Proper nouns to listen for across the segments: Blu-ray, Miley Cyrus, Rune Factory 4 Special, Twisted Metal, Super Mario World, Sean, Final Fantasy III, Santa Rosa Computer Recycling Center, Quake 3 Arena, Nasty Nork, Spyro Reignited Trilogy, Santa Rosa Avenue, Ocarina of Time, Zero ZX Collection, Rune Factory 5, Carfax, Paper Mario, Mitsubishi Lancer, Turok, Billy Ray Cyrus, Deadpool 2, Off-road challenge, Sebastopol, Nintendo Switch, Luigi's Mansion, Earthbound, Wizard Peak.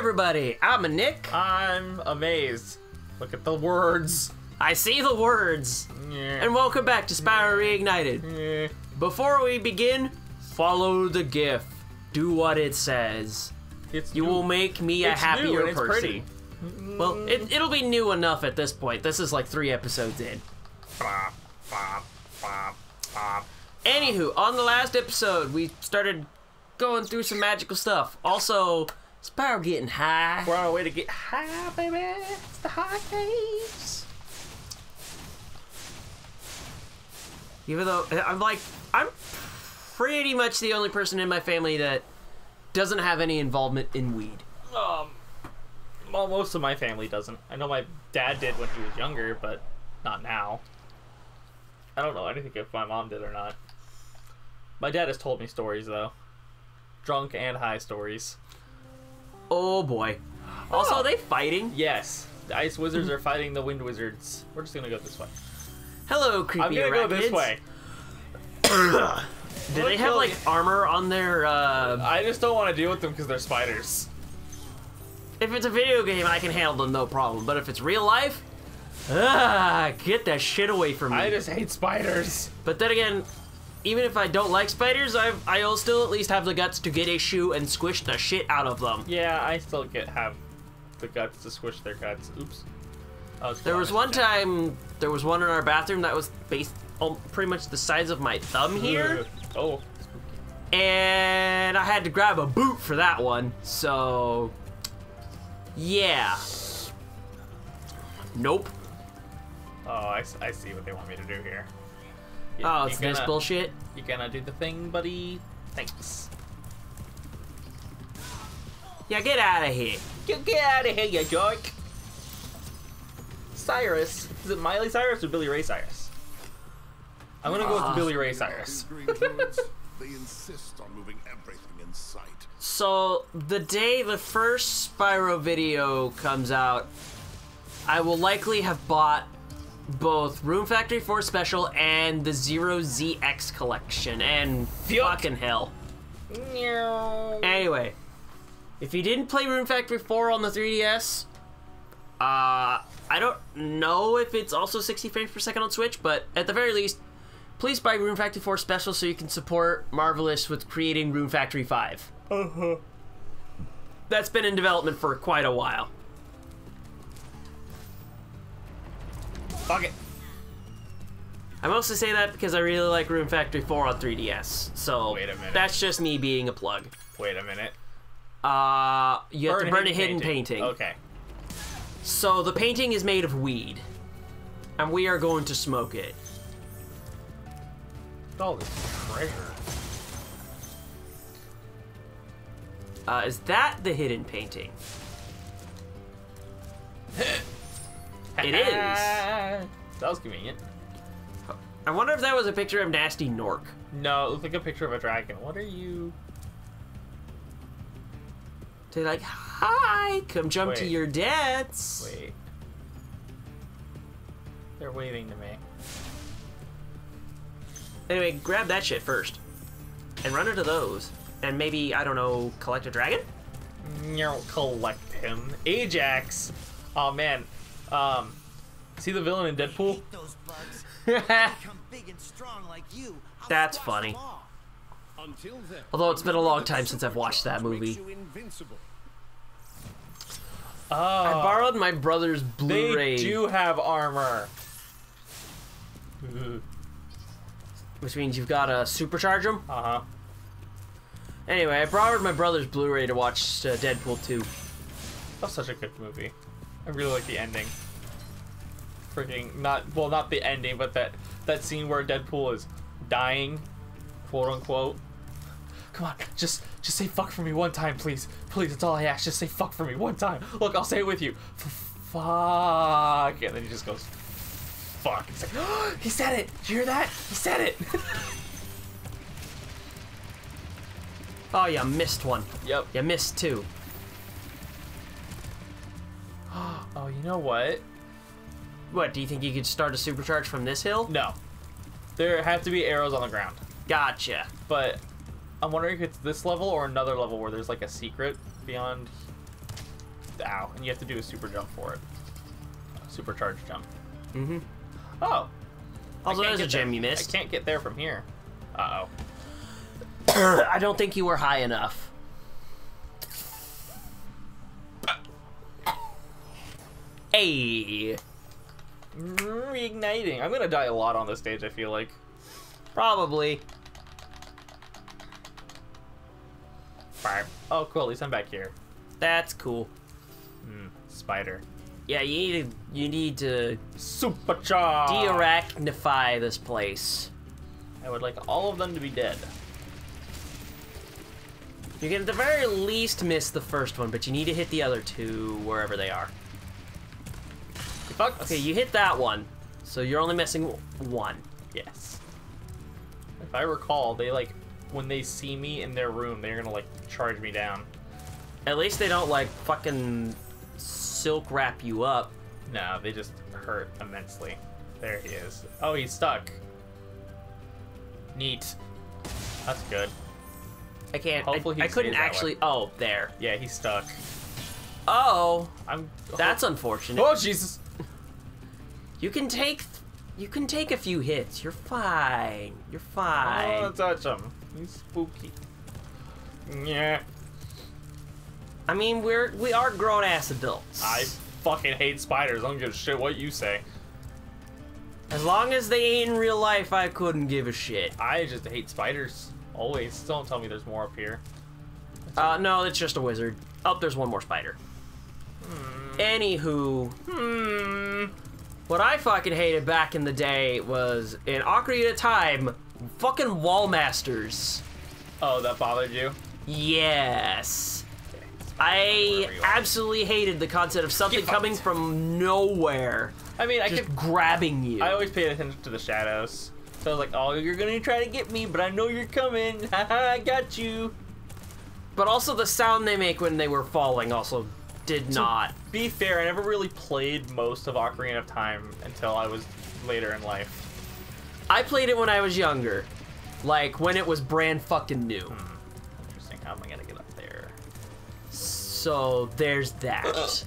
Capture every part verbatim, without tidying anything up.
everybody. I'm Nick. I'm amazed. Look at the words. I see the words. Yeah. And welcome back to Spyro Reignited. Yeah. Before we begin, follow the GIF. Do what it says. It's you new. will make me it's a happier person. Pretty. Well, it, it'll be new enough at this point. This is like three episodes in. Bop, bop, bop, bop. Anywho, on the last episode, we started going through some magical stuff. Also, Spyro getting high. We're on our way to get high, baby. It's the high case. Even though I'm like, I'm pretty much the only person in my family that doesn't have any involvement in weed. Um, well, most of my family doesn't. I know my dad did when he was younger, but not now. I don't know anything if my mom did or not. My dad has told me stories, though. Drunk and high stories. Oh, boy. Oh. Also, are they fighting? Yes. The ice wizards are fighting the wind wizards. We're just going to go this way. Hello, creepy I'm gonna arachnids. go this way. Do they have, like, armor on their, uh... I just don't want to deal with them because they're spiders. If it's a video game, I can handle them no problem. But if it's real life... Ah, get that shit away from me. I just hate spiders. But then again, even if I don't like spiders, I've, I'll still at least have the guts to get a shoe and squish the shit out of them. Yeah, I still get have the guts to squish their guts. Oops. Was there was one time, there was one in our bathroom that was based on pretty much the size of my thumb here. Oh. And I had to grab a boot for that one. So, yeah. Nope. Oh, I, I see what they want me to do here. You, oh, it's gonna, this bullshit. You gonna do the thing, buddy? Thanks. Yeah, get out of here. You get out of here, you jerk. Cyrus. Is it Miley Cyrus or Billy Ray Cyrus? I'm gonna uh, go with Billy Ray Cyrus. They insist on moving everything in sight. So, the day the first Spyro video comes out, I will likely have bought both Rune Factory four Special and the Zero Z X Collection, and Yuck. fucking hell. No. Anyway, if you didn't play Rune Factory four on the three D S, uh, I don't know if it's also sixty frames per second on Switch, but at the very least, please buy Rune Factory four Special so you can support Marvelous with creating Rune Factory five. Uh-huh. That's been in development for quite a while. Fuck it. I mostly say that because I really like Rune Factory four on three D S, so Wait a minute. that's just me being a plug. Wait a minute. Uh, you have burn to burn a hidden painting. painting. Okay. So the painting is made of weed, and we are going to smoke it. All this treasure. Uh, is that the hidden painting? It is. That was convenient. I wonder if that was a picture of Nasty Nork. No, it looked like a picture of a dragon. What are you? They're like, hi, come jump Wait. to your debts. Wait. They're waving to me. Anyway, grab that shit first. And run into those. And maybe, I don't know, collect a dragon? No, collect him. Ajax. Oh, man. Um, see the villain in Deadpool? That's funny. Although it's been a long time since I've watched that movie. Uh, I borrowed my brother's Blu-ray. They do have armor. Which means you've got to supercharge them? Uh-huh. Anyway, I borrowed my brother's Blu-ray to watch uh, Deadpool two. That's such a good movie. I really like the ending. Freaking not well, not the ending, but that that scene where Deadpool is dying, quote unquote. Come on, just just say fuck for me one time, please, please. That's all I ask. Just say fuck for me one time. Look, I'll say it with you. Fuck, and then he just goes, fuck. It's like, oh, he said it. Did you hear that? He said it. Oh, you missed one. Yep. You missed two. Oh, you know what? What, do you think you could start a supercharge from this hill? No. There have to be arrows on the ground. Gotcha. But I'm wondering if it's this level or another level where there's like a secret beyond Ow. And you have to do a super jump for it. Supercharge jump. Mm-hmm. Oh. Also, there's a gem you missed. I can't get there from here. Uh-oh. I don't think you were high enough. Hey. Reigniting. I'm gonna die a lot on this stage, I feel like. Probably. Oh, cool. At least I'm back here. That's cool. Mm, spider. Yeah, you need to, you need to supercharge, de-arachnify this place. I would like all of them to be dead. You can at the very least miss the first one, but you need to hit the other two wherever they are. Fuck. Okay, you hit that one, so you're only missing one. Yes. If I recall, they like when they see me in their room, they're gonna like charge me down. At least they don't like fucking silk wrap you up. No, they just hurt immensely. There he is. Oh, he's stuck. Neat. That's good. I can't. Hopefully I, he I couldn't actually. Oh, there. Yeah, he's stuck. Oh, I'm. That's unfortunate. Oh Jesus. You can take, you can take a few hits. You're fine. You're fine. I don't touch him. He's spooky. Yeah. I mean, we're we are grown ass adults. I fucking hate spiders. I don't give a shit what you say. As long as they ain't in real life, I couldn't give a shit. I just hate spiders. Always. Don't tell me there's more up here. Uh, no, it's just a wizard. Oh, there's one more spider. Hmm. Anywho. Hmm. What I fucking hated back in the day was in Ocarina of Time, fucking wall masters. Oh, that bothered you? Yes. Okay, I absolutely hated the concept of something coming from nowhere. I mean, I just kept grabbing you. I always paid attention to the shadows. So I was like, oh, you're gonna try to get me, but I know you're coming. Haha, I got you. But also the sound they make when they were falling also did not. To be fair, I never really played most of Ocarina of Time until I was later in life. I played it when I was younger, like when it was brand fucking new. Hmm. Interesting. How am I gonna get up there? So there's that.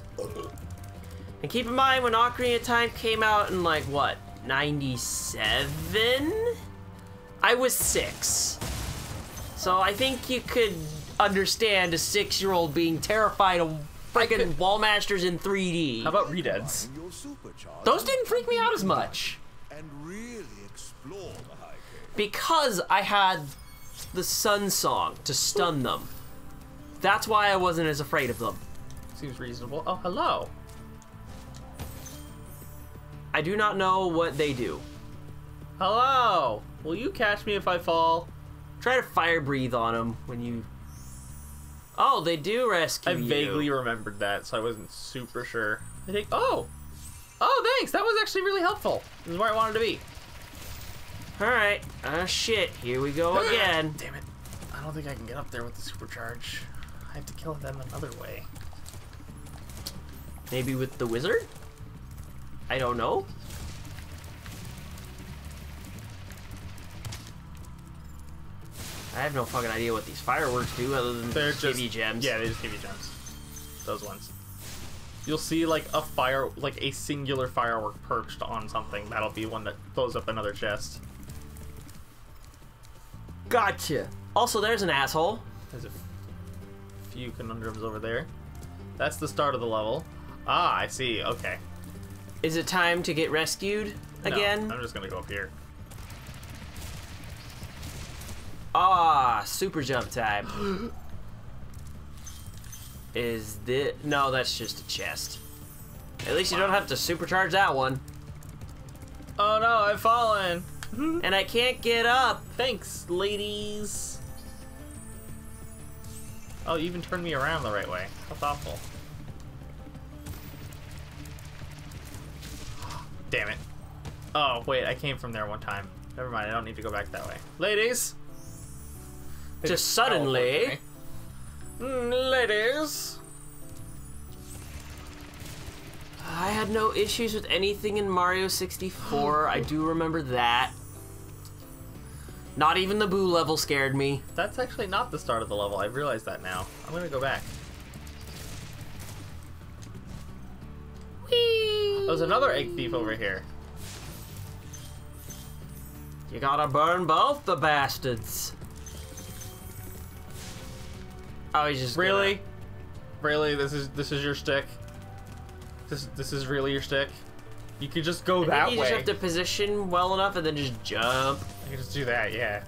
And keep in mind when Ocarina of Time came out in like what, ninety-seven? I was six, so I think you could understand a six-year-old being terrified of freaking wall masters in three D. How about Redeads? Those didn't freak me out as much. And really explore the high cave. Because I had the sun song to stun them. That's why I wasn't as afraid of them. Seems reasonable. Oh, hello. I do not know what they do. Hello. Will you catch me if I fall? Try to fire breathe on them when you... Oh, they do rescue I you. I vaguely remembered that, so I wasn't super sure. I think, oh! Oh, thanks! That was actually really helpful. This is where I wanted to be. Alright. Ah, uh, shit. Here we go again. Damn it. I don't think I can get up there with the supercharge. I have to kill them another way. Maybe with the wizard? I don't know. I have no fucking idea what these fireworks do other than just give you gems. Yeah, they just give you gems. Those ones. You'll see like a fire, like a singular firework perched on something. That'll be one that blows up another chest. Gotcha. Also, there's an asshole. There's a few conundrums over there. That's the start of the level. Ah, I see. Okay. Is it time to get rescued again? No, I'm just gonna go up here. Ah, super jump time. Is this... No, that's just a chest. At least you don't have to supercharge that one. Oh no, I've fallen. And I can't get up. Thanks, ladies. Oh, you even turned me around the right way. How thoughtful. Damn it. Oh, wait, I came from there one time. Never mind, I don't need to go back that way. Ladies! Just suddenly, mm, ladies. I had no issues with anything in Mario sixty-four. I do remember that. Not even the Boo level scared me. That's actually not the start of the level. I realize that now. I'm gonna go back. There's another egg thief over here. You gotta burn both the bastards. Oh, he's just really, gonna... really. This is this is your shtick. This this is really your shtick. You could just go I that think you way. You just have to position well enough and then just jump. You can just do that, yeah.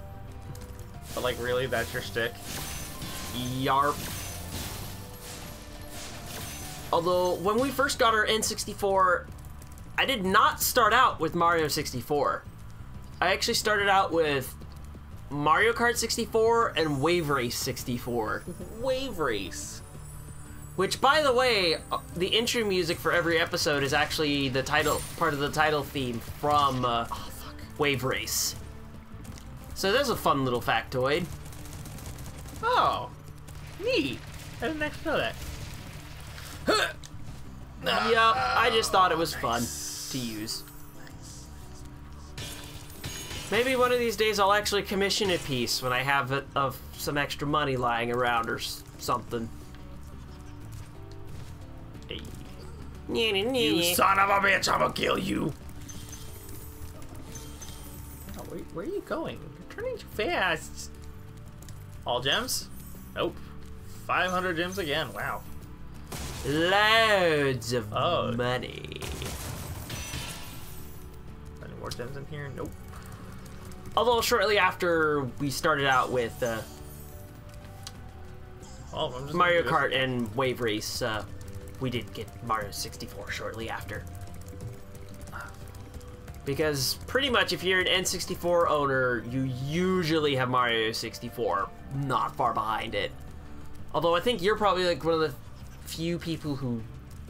But like, really, that's your shtick. Yarp. Although, when we first got our N sixty-four, I did not start out with Mario sixty-four. I actually started out with Mario Kart sixty-four and Wave Race sixty-four. Wave Race. Which, by the way, the intro music for every episode is actually the title, part of the title theme from uh, oh, fuck. Wave Race. So there's a fun little factoid. Oh, neat. I didn't actually know that. Huh. Yep, oh, I just thought it was nice. Fun to use. Maybe one of these days I'll actually commission a piece when I have it of some extra money lying around or s something. Hey. You son of a bitch, I'm gonna kill you! Oh, where, where are you going? You're turning too fast! All gems? Nope. five hundred gems again, wow. Loads of oh. money. Any more gems in here? Nope. Although shortly after we started out with uh, oh, I'm just Mario Kart and Wave Race, uh, we did get Mario sixty-four shortly after. Because pretty much if you're an N sixty-four owner, you usually have Mario sixty-four not far behind it. Although I think you're probably like one of the few people who...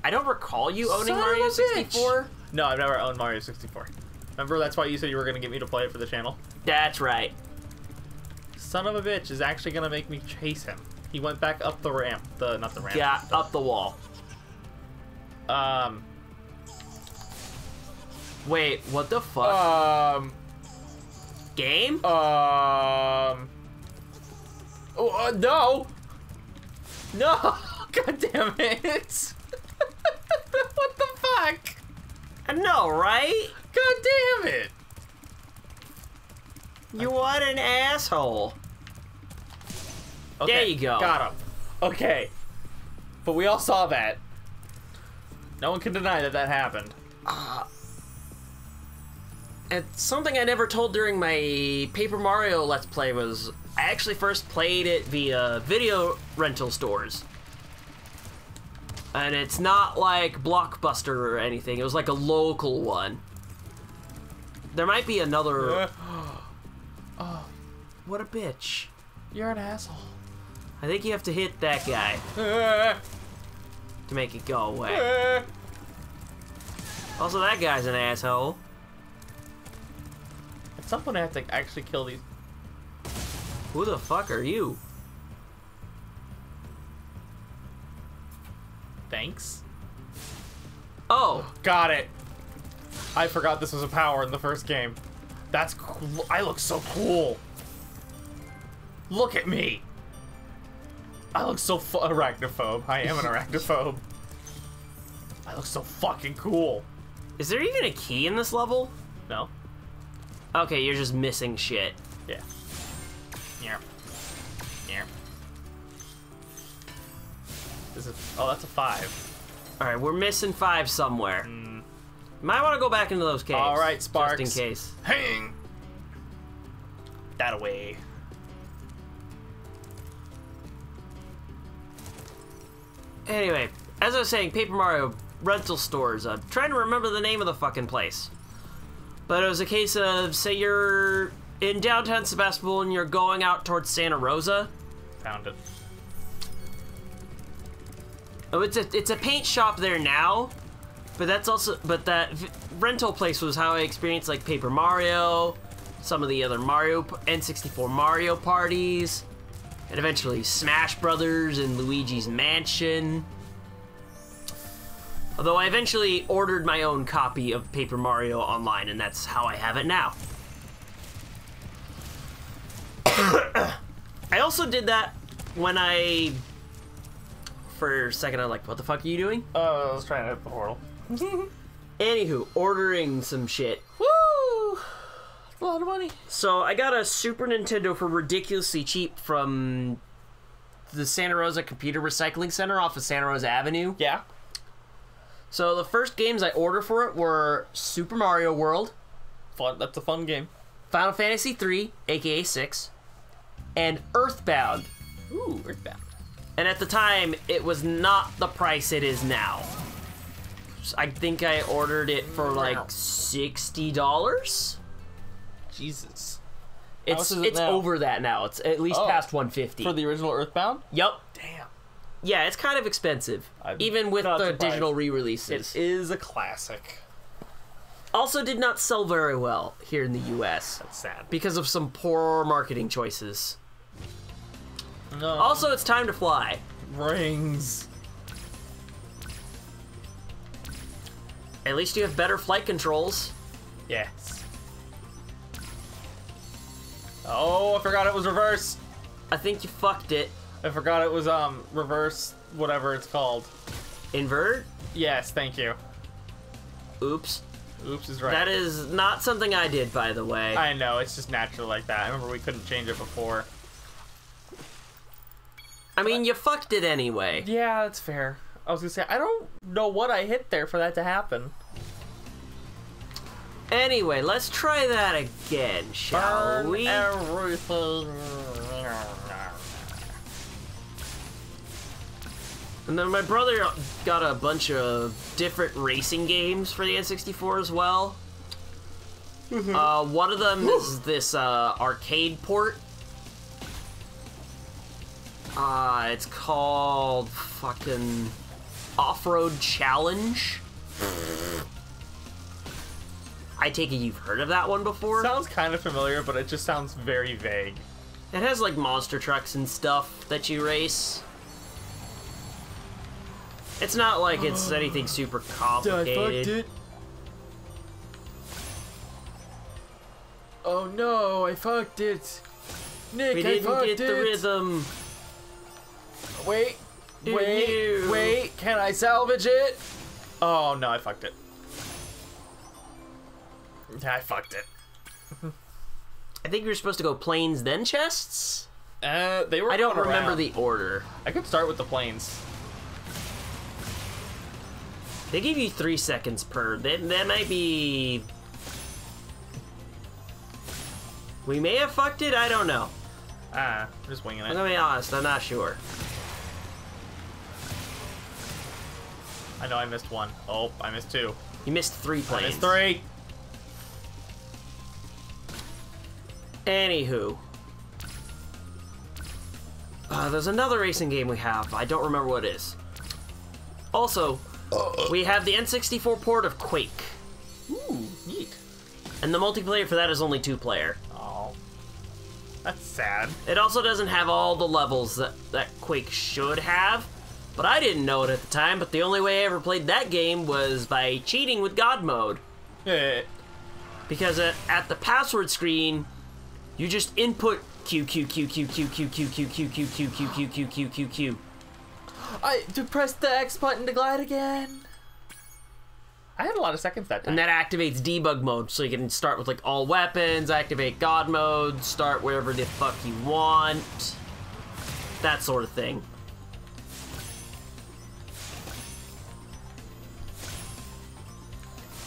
I don't recall you owning Son Mario sixty-four. Bitch. No, I've never owned Mario sixty-four. Remember, that's why you said you were going to get me to play it for the channel? That's right. Son of a bitch is actually going to make me chase him. He went back up the ramp. The Not the ramp. Yeah, up the wall. Um. Wait, what the fuck? Um. Game? Um. Oh, uh, no! No! God damn it! What the fuck? I know, right? God damn it! You what an asshole! Okay, there you go. Got him. Okay, but we all saw that. No one can deny that that happened. Uh, and something I never told during my Paper Mario Let's Play was I actually first played it via video rental stores. And it's not like Blockbuster or anything. It was like a local one. There might be another... Uh, oh, what a bitch. You're an asshole. I think you have to hit that guy. Uh, to make it go away. Uh, also, that guy's an asshole. At some point I have to actually kill these... Who the fuck are you? Thanks. Oh, got it. I forgot this was a power in the first game. That's cool. I look so cool. Look at me. I look so fu arachnophobe. I am an arachnophobe. I look so fucking cool. Is there even a key in this level? No. Okay, you're just missing shit. Yeah. Yeah. Yeah. This is, oh, that's a five. All right, we're missing five somewhere. Mm. Might want to go back into those caves. All right, Sparks. Just in case. Hang. That away. Anyway, as I was saying, Paper Mario rental stores. I'm trying to remember the name of the fucking place. But it was a case of, say you're in downtown Sebastopol and you're going out towards Santa Rosa. Found it. Oh, it's a it's a paint shop there now, but that's also but that v rental place was how I experienced like Paper Mario, some of the other Mario N sixty-four Mario parties, and eventually Smash Brothers and Luigi's Mansion. Although I eventually ordered my own copy of Paper Mario online, and that's how I have it now. I also did that when I. For a second, I'm like, what the fuck are you doing? Oh, uh, I was trying to hit the portal. Anywho, ordering some shit. Woo! That's a lot of money. So I got a Super Nintendo for ridiculously cheap from the Santa Rosa Computer Recycling Center off of Santa Rosa Avenue. Yeah. So the first games I ordered for it were Super Mario World. Fun. That's a fun game. Final Fantasy three, aka six, and Earthbound. Ooh, Earthbound. And at the time, it was not the price it is now. I think I ordered it for like sixty dollars. Jesus. It's it it's now? over that now. It's at least oh, past one fifty. For the original Earthbound? Yep. Damn. Yeah, it's kind of expensive. I'm even with the surprised. digital re-releases. It is a classic. Also did not sell very well here in the U S. That's sad. Because of some poor marketing choices. No. Also, It's Time to Fly. Rings. At least you have better flight controls. Yes. Oh, I forgot it was reverse. I think you fucked it. I forgot it was um reverse, whatever it's called. Invert? Yes, thank you. Oops. Oops is right. That is not something I did, by the way. I know, it's just natural like that. I remember we couldn't change it before. I mean, you fucked it anyway. Yeah, that's fair. I was gonna say, I don't know what I hit there for that to happen. Anyway, let's try that again, shall Burn we? Everything. And then my brother got a bunch of different racing games for the N sixty-four as well. Mm-hmm. Uh, one of them Woo! is this uh, arcade port. Uh, it's called fucking Off-road Challenge. I take it you've heard of that one before? Sounds kind of familiar, but it just sounds very vague. It has like monster trucks and stuff that you race. It's not like it's anything super complicated. I oh no, I fucked it. Nick, we didn't I fucked get it. the rhythm. Wait, wait, Ew. wait, can I salvage it? Oh no, I fucked it. I fucked it. I think you were supposed to go planes then chests? Uh, they were I don't remember around. the order. I could start with the planes. They give you three seconds per. That, that might be... We may have fucked it, I don't know. Ah, uh, I'm just winging it. I'm gonna be honest, I'm not sure. I know I missed one. Oh, I missed two. You missed three planes. I missed three! Anywho. Uh, there's another racing game we have. I don't remember what it is. Also... We have the N sixty-four port of Quake. Ooh, neat. And the multiplayer for that is only two player. Oh, that's sad. It also doesn't have all the levels that, that Quake should have, but I didn't know it at the time, but the only way I ever played that game was by cheating with God mode. Yeah. Because at, at the password screen, you just input Q, Q, Q, Q, Q, Q, Q, Q, Q, Q, Q, Q, Q, Q, Q, Q, Q. I to press the X button to glide again. I had a lot of seconds that time. And that activates debug mode, so you can start with like all weapons, activate God mode, start wherever the fuck you want, that sort of thing.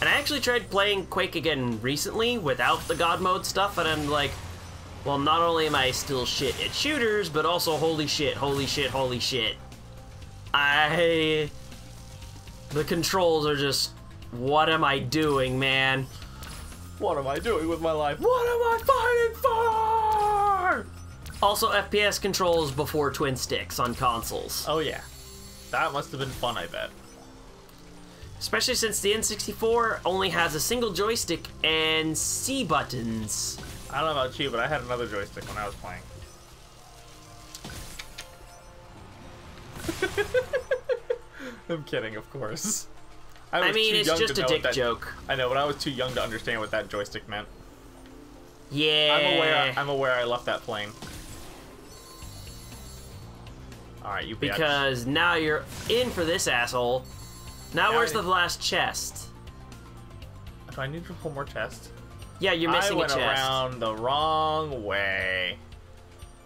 And I actually tried playing Quake again recently without the God mode stuff, and I'm like, well, not only am I still shit at shooters, but also holy shit, holy shit, holy shit. I... The controls are just... What am I doing, man? What am I doing with my life? What am I fighting for? Also, F P S controls before twin sticks on consoles. Oh, yeah. That must have been fun, I bet. Especially since the N sixty-four only has a single joystick and C buttons. I don't know about you, but I had another joystick when I was playing. I'm kidding, of course. I, I mean, it's just a dick that, joke. I know, but I was too young to understand what that joystick meant. Yeah. I'm aware. I'm aware. I left that plane. All right, you. Bitch. Because now you're in for this asshole. Now, now where's I... the last chest? Do I need to pull more chests? Yeah, you're missing I a chest. I went around the wrong way.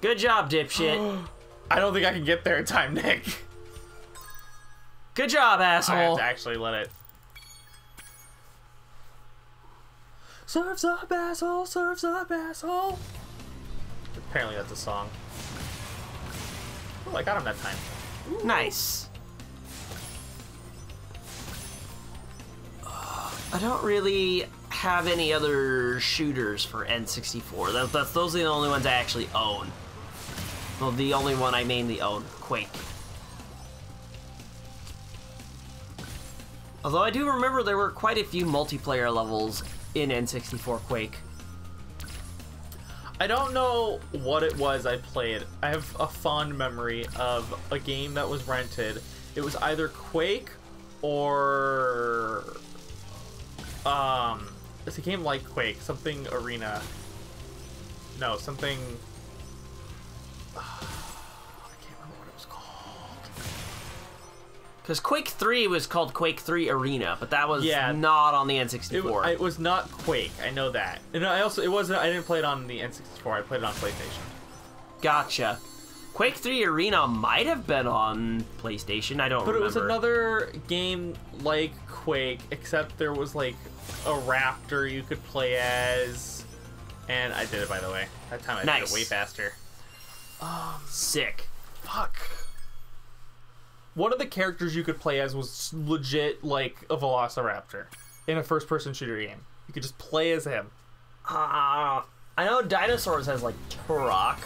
Good job, dipshit. I don't think I can get there in time, Nick. Good job, asshole. I have to actually let it. Surf's up, asshole. Surf's up, asshole. Apparently that's a song. Oh, I got him that time. Ooh. Nice. I don't really have any other shooters for N sixty-four. That, that's, those are the only ones I actually own. Well, the only one I mainly own, Quake. Although I do remember there were quite a few multiplayer levels in N sixty-four Quake. I don't know what it was I played. I have a fond memory of a game that was rented. It was either Quake or... Um, it's a game like Quake, something Arena. No, something... Uh, I can't remember what it was called. Because Quake three was called Quake three Arena, but that was yeah, not on the N sixty-four. It, it was not Quake, I know that. And I also, it wasn't, I didn't play it on the N sixty-four, I played it on PlayStation. Gotcha. Quake three Arena might have been on PlayStation, I don't but remember. But it was another game like Quake, except there was like a raptor you could play as. And I did it, by the way. That time I nice. did it way faster. Um, Sick. Fuck. One of the characters you could play as was legit like a velociraptor in a first-person shooter game. You could just play as him. Uh, I know Dinosaurs has like Turok.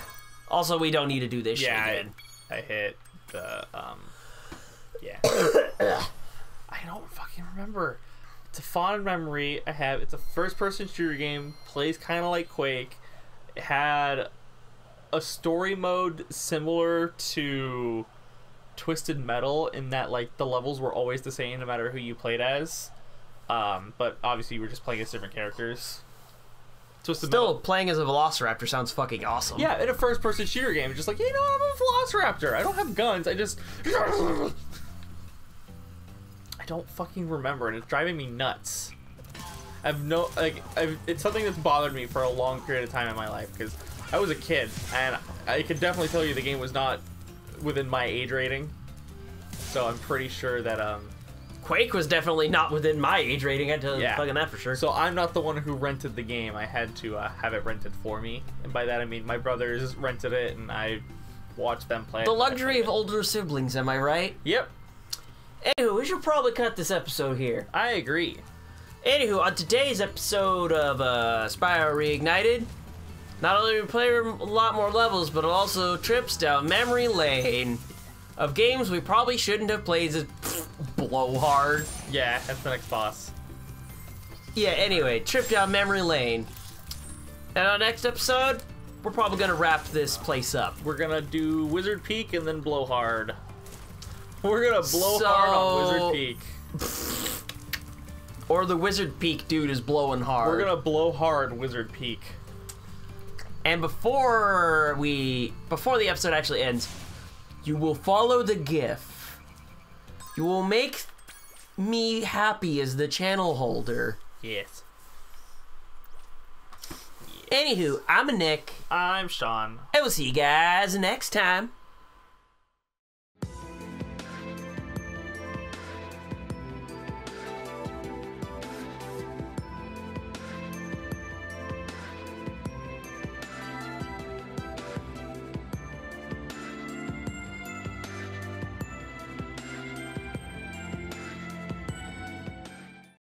Also, we don't need to do this yeah, shit again. I, I hit the, um, yeah. I don't fucking remember. It's a fond memory I have. It's a first-person shooter game, plays kind of like Quake. It had a story mode similar to Twisted Metal in that, like, the levels were always the same no matter who you played as. Um, but obviously you were just playing as different characters. Twisted Still, Metal. Playing as a velociraptor sounds fucking awesome. Yeah, in a first-person shooter game, just like, you know, I'm a velociraptor. I don't have guns. I just... I don't fucking remember, and it's driving me nuts. I've no... like, I've, it's something that's bothered me for a long period of time in my life, because I was a kid, and I could definitely tell you the game was not within my age rating. So I'm pretty sure that, um... Quake was definitely not within my age rating. I tell you fucking that for sure. So I'm not the one who rented the game. I had to uh, have it rented for me, and by that I mean my brothers rented it, and I watched them play. The luxury of older siblings, am I right? Yep. Anywho, we should probably cut this episode here. I agree. Anywho, on today's episode of uh, Spyro Reignited, not only do we play a lot more levels, but also trips down memory lane of games we probably shouldn't have played as blowhard. Yeah, that's the next boss. Yeah, anyway, trip down memory lane. And on next episode, we're probably gonna wrap this place up. We're gonna do Wizard Peak and then blowhard. We're gonna blow so... hard on Wizard Peak. Or the Wizard Peak dude is blowing hard. We're gonna blow hard Wizard Peak. And before we, before the episode actually ends, you will follow the GIF. You will make me happy as the channel holder. Yes. Anywho, I'm Nick. I'm Sean. And we'll see you guys next time.